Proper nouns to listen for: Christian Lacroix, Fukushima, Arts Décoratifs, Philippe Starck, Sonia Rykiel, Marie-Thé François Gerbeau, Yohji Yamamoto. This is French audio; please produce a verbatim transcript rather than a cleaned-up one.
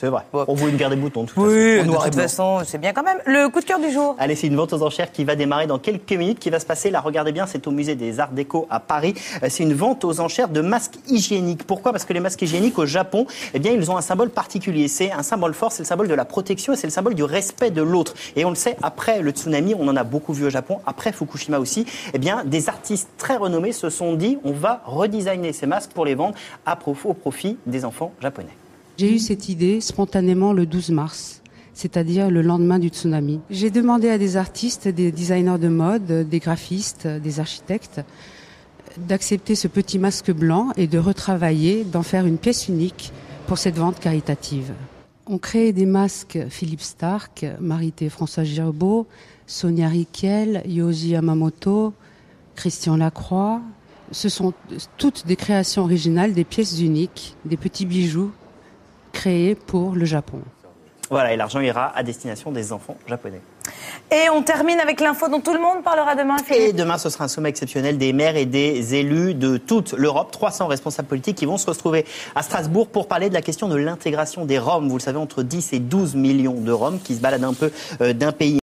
C'est vrai. Bon. On voulait une guerre des boutons, tout oui, à fait. Oui, de toute façon, c'est bien quand même. Le coup de cœur du jour. Allez, c'est une vente aux enchères qui va démarrer dans quelques minutes, qui va se passer, là, regardez bien, c'est au musée des Arts Déco à Paris. C'est une vente aux enchères de masques hygiéniques. Pourquoi ? Parce que les masques hygiéniques au Japon, eh bien, ils ont un symbole particulier. C'est un symbole fort, c'est le symbole de la protection et c'est le symbole du respect de l'autre. Et on le sait, après le tsunami, on en a beaucoup vu au Japon, après Fukushima aussi, eh bien, des artistes très renommés se sont dit, on va redesigner ces masques pour les vendre à prof, au profit des enfants japonais. J'ai eu cette idée spontanément le douze mars, c'est-à-dire le lendemain du tsunami. J'ai demandé à des artistes, des designers de mode, des graphistes, des architectes, d'accepter ce petit masque blanc et de retravailler, d'en faire une pièce unique pour cette vente caritative. On crée des masques Philippe Starck, Marie-Thé François Gerbeau, Sonia Rykiel, Yohji Yamamoto, Christian Lacroix. Ce sont toutes des créations originales, des pièces uniques, des petits bijoux créés pour le Japon. Voilà, et l'argent ira à destination des enfants japonais. Et on termine avec l'info dont tout le monde parlera demain, Philippe. Et demain, ce sera un sommet exceptionnel des maires et des élus de toute l'Europe. trois cents responsables politiques qui vont se retrouver à Strasbourg pour parler de la question de l'intégration des Roms. Vous le savez, entre dix et douze millions de Roms qui se baladent un peu d'un pays